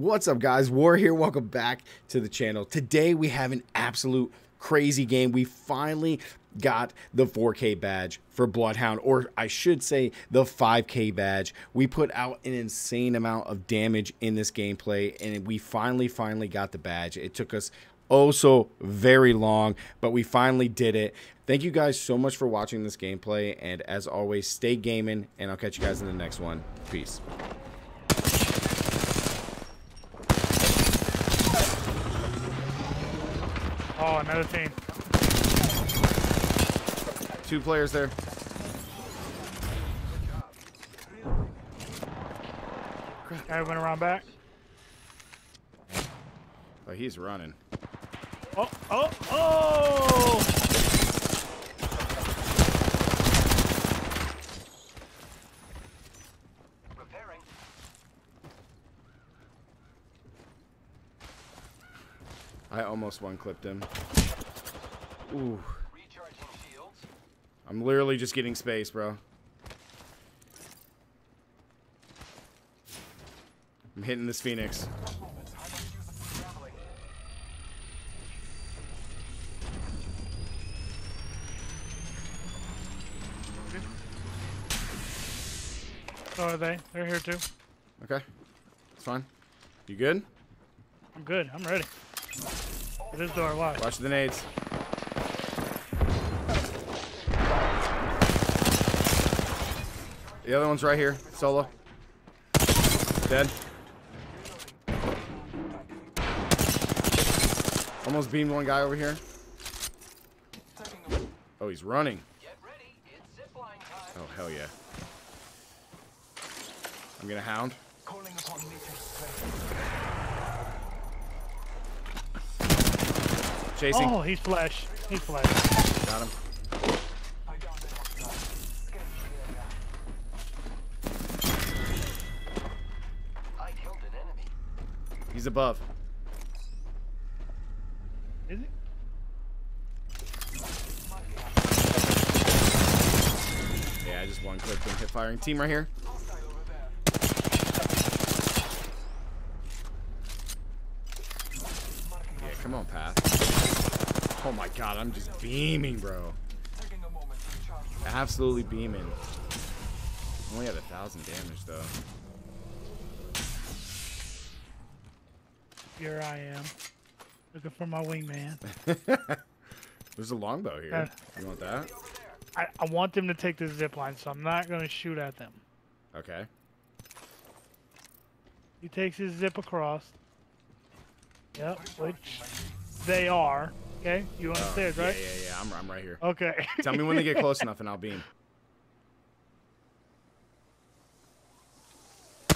What's up, guys? War here. Welcome back to the channel. Today we have an absolute crazy game. We finally got the 4K badge for Bloodhound, or I should say the 5K badge. We put out an insane amount of damage in this gameplay, and we finally got the badge. It took us oh so very long, but we finally did it. Thank you guys so much for watching this gameplay, and as always, stay gaming, and I'll catch you guys in the next one. Peace. Oh, another team. Two players there. Guy went around back. Oh, he's running. Oh, oh, oh! Repairing. I almost one-clipped him. Ooh. Recharging shields. I'm literally just getting space, bro. I'm hitting this Phoenix. So are they? They're here too. Okay. It's fine. You good? I'm good. I'm ready. This door, watch. Watch the nades. The other one's right here, solo. Dead. Almost beamed one guy over here. Oh, he's running. Oh, hell yeah. I'm gonna hound. Chasing. Oh, he's flash. He's flash. Got him. I killed an enemy. He's above. Is he? Yeah, I just one-clicked him. Hit firing team right here. Come on, Path. Oh my god, I'm just beaming, bro. Absolutely beaming. Only had 1,000 damage, though. Here I am. Looking for my wingman. There's a longbow here. You want that? I want them to take the zipline, so I'm not going to shoot at them. Okay. He takes his zip across. Yep, which they are. Okay, you understand, right? Yeah. I'm right here. Okay. Tell me when they get close enough, and I'll beam.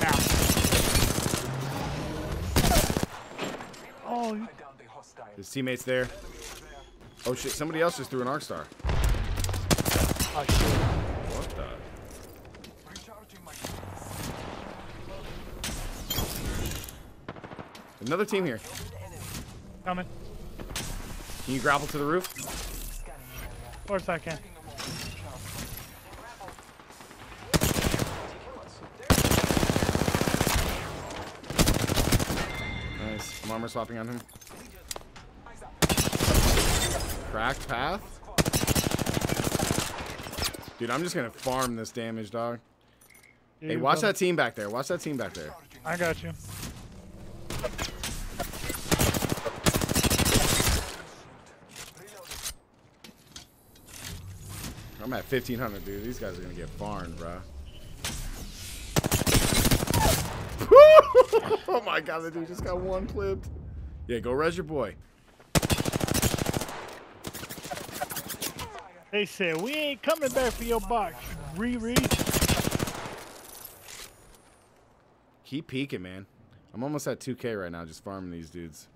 Now. Oh. His teammates there. Oh shit! Somebody else just threw an Arc Star. Oh shit! What the? Another team here. Coming. Can you grapple to the roof? Of course I can. Nice. I'm armor swapping on him. Cracked Path. Dude, I'm just going to farm this damage, dog. Dude, hey, watch that team back there. Watch that team back there. I got you. I'm at 1,500, dude. These guys are gonna get barned, bro. Oh my god, that dude just got one clipped. Yeah, go res your boy. They said we ain't coming back for your box, Riri. Keep peeking, man. I'm almost at 2K right now, just farming these dudes.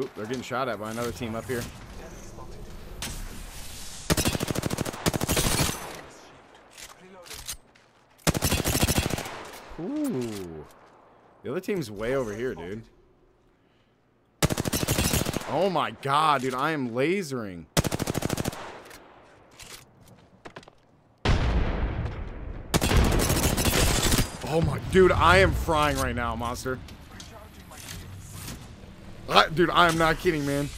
Oop, they're getting shot at by another team up here. Ooh. The other team's way over here, dude. Oh my god, dude, I am lasering. Oh my, dude, I am frying right now, monster. Dude, I am not kidding, man.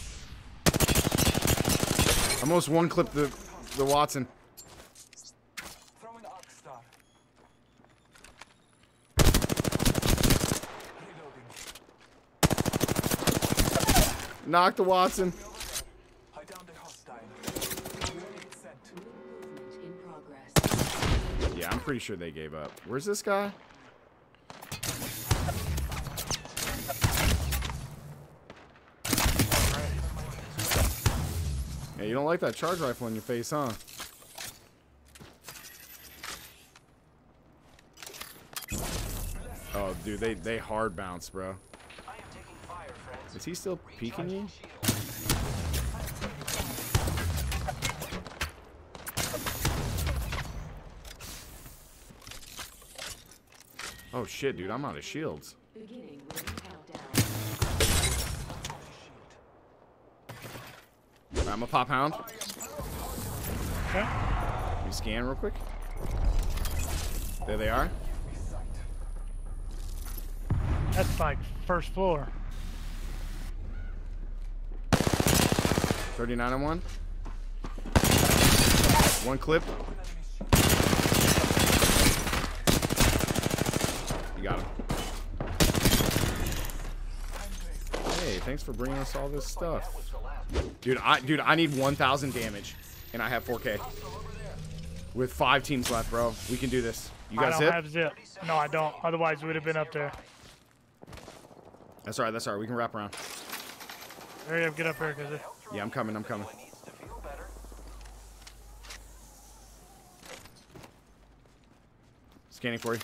I almost one-clipped the Watson. Throw an Arc Star. Knock the Watson. Yeah, I'm pretty sure they gave up. Where's this guy? Yeah, you don't like that charge rifle in your face, huh? Oh, dude, they hard bounce, bro. Is he still peeking you? Oh shit, dude, I'm out of shields. I'm a pop hound. Okay. Can you scan real quick? There they are. That's like first floor. 39 on one. One clip. You got him. Hey, thanks for bringing us all this stuff. Dude, I need 1,000 damage, and I have 4K. With 5 teams left, bro. We can do this. You got zip? I don't have zip. No, I don't. Otherwise, we'd have been up there. That's all right. That's all right. We can wrap around. Hurry up. Get up here. Yeah, I'm coming. I'm coming. Scanning for you.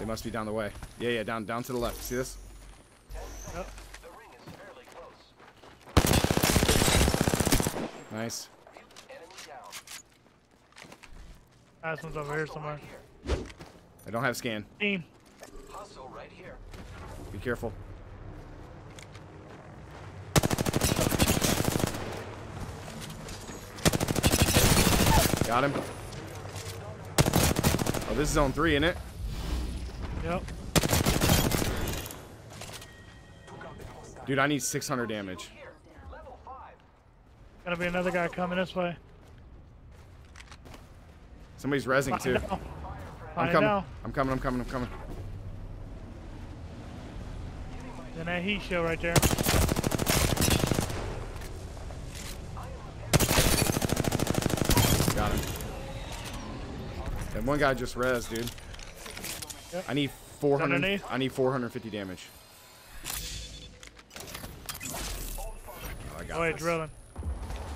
They must be down the way. Yeah, yeah. Down to the left. See this? Yep. Nice. Last one's over here somewhere. I don't have scan. Team. Be careful. Got him. Oh, this is zone 3, isn't it? Yep. Dude, I need 600 damage. Gotta be another guy coming this way. Somebody's rezzing too. I'm coming. Then that heat show right there. Got him. And one guy just rezzed, dude. Yep. I need 400. I need 450 damage. Oh, I got it. Drilling.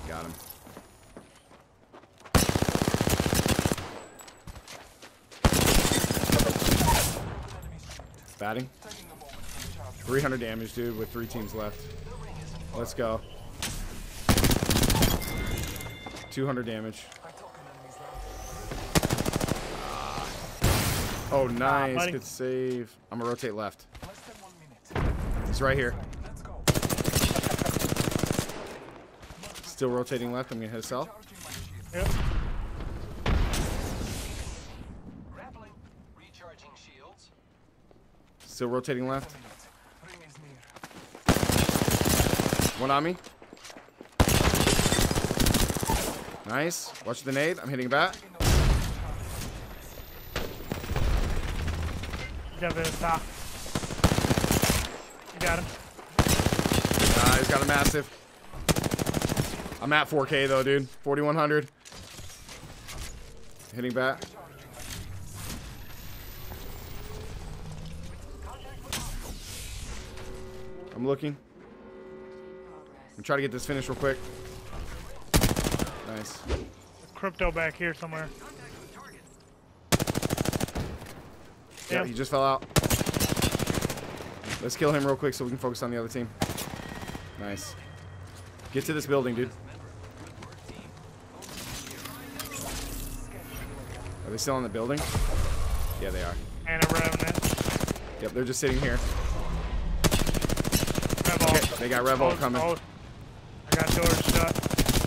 Got him. Batting. 300 damage, dude, with 3 teams left. Let's go. 200 damage. Oh, nice. Good save. I'm gonna rotate left. It's right here. Still rotating left. I'm gonna hit a cell. Yep. Still rotating left. One on me. Nice. Watch the nade. I'm hitting a bat. You got him. Nah, he's got a massive. I'm at 4K though, dude. 4,100. Hitting back. I'm looking. I'm trying to get this finished real quick. Nice. Crypto back here somewhere. Yeah, he just fell out. Let's kill him real quick so we can focus on the other team. Nice. Get to this building, dude. Are they still in the building? Yeah, they are. And a revenant. Yep, they're just sitting here. Rev all. Okay, they got Rev all coming. Old. I got doors shut.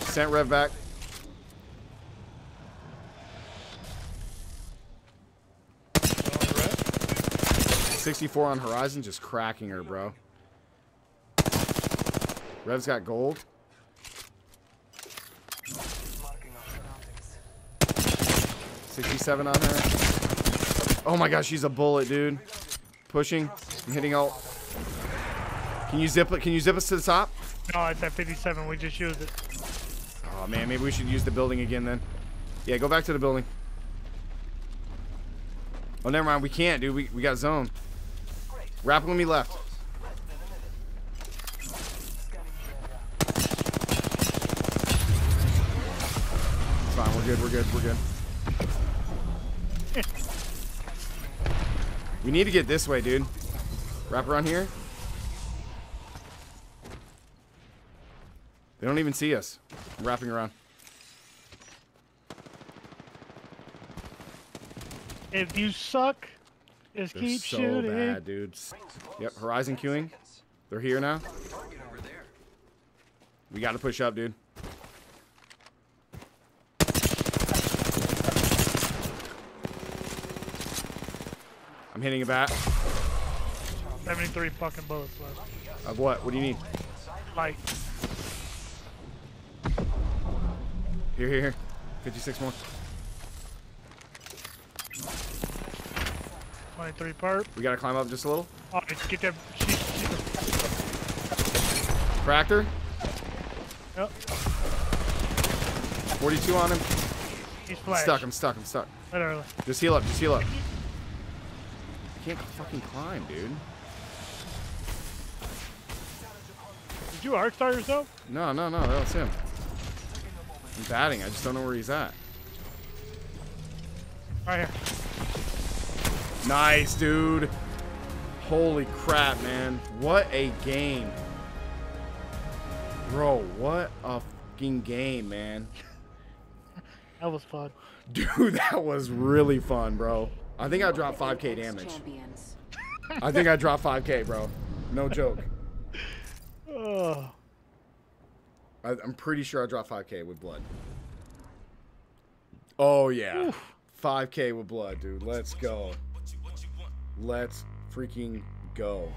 Sent Rev back. 64 on Horizon, just cracking her, bro. Rev's got gold. Marking our surroundings. 67 on her. Oh my gosh, she's a bullet, dude. Pushing. I'm hitting ult. Can you zip it? Can you zip us to the top? No, it's at 57. We just used it. Oh man, maybe we should use the building again then. Yeah, go back to the building. Oh, never mind. We can't, dude. We got zone. Rapping me left. It's fine. We're good. We're good. We're good. We need to get this way, dude. Wrap around here. They don't even see us. I'm wrapping around. If you suck, just keep shooting. They're so bad, dude. Yep, Horizon queuing. They're here now. We got to push up, dude. I'm hitting it back. 73 fucking bullets left. Of what? What do you need? Light. Here, here, here. 56 more. 23 part. We gotta climb up just a little. Oh, get that. Cracked her. Yep. 42 on him. He's flashed. Stuck. I'm stuck. I'm stuck. Literally. Just heal up. Just heal up. I can't fucking climb, dude. Did you arc star yourself? No, no, no. That was him. I'm batting. I just don't know where he's at. Right here. Nice, dude. Holy crap, man. What a game. Bro, what a fucking game, man. That was fun. Dude, that was really fun, bro. I think I dropped 5K damage. I think I dropped 5K, bro. No joke. I'm pretty sure I dropped 5K with blood. Oh, yeah. Oof. 5K with blood, dude. Let's go. Let's freaking go.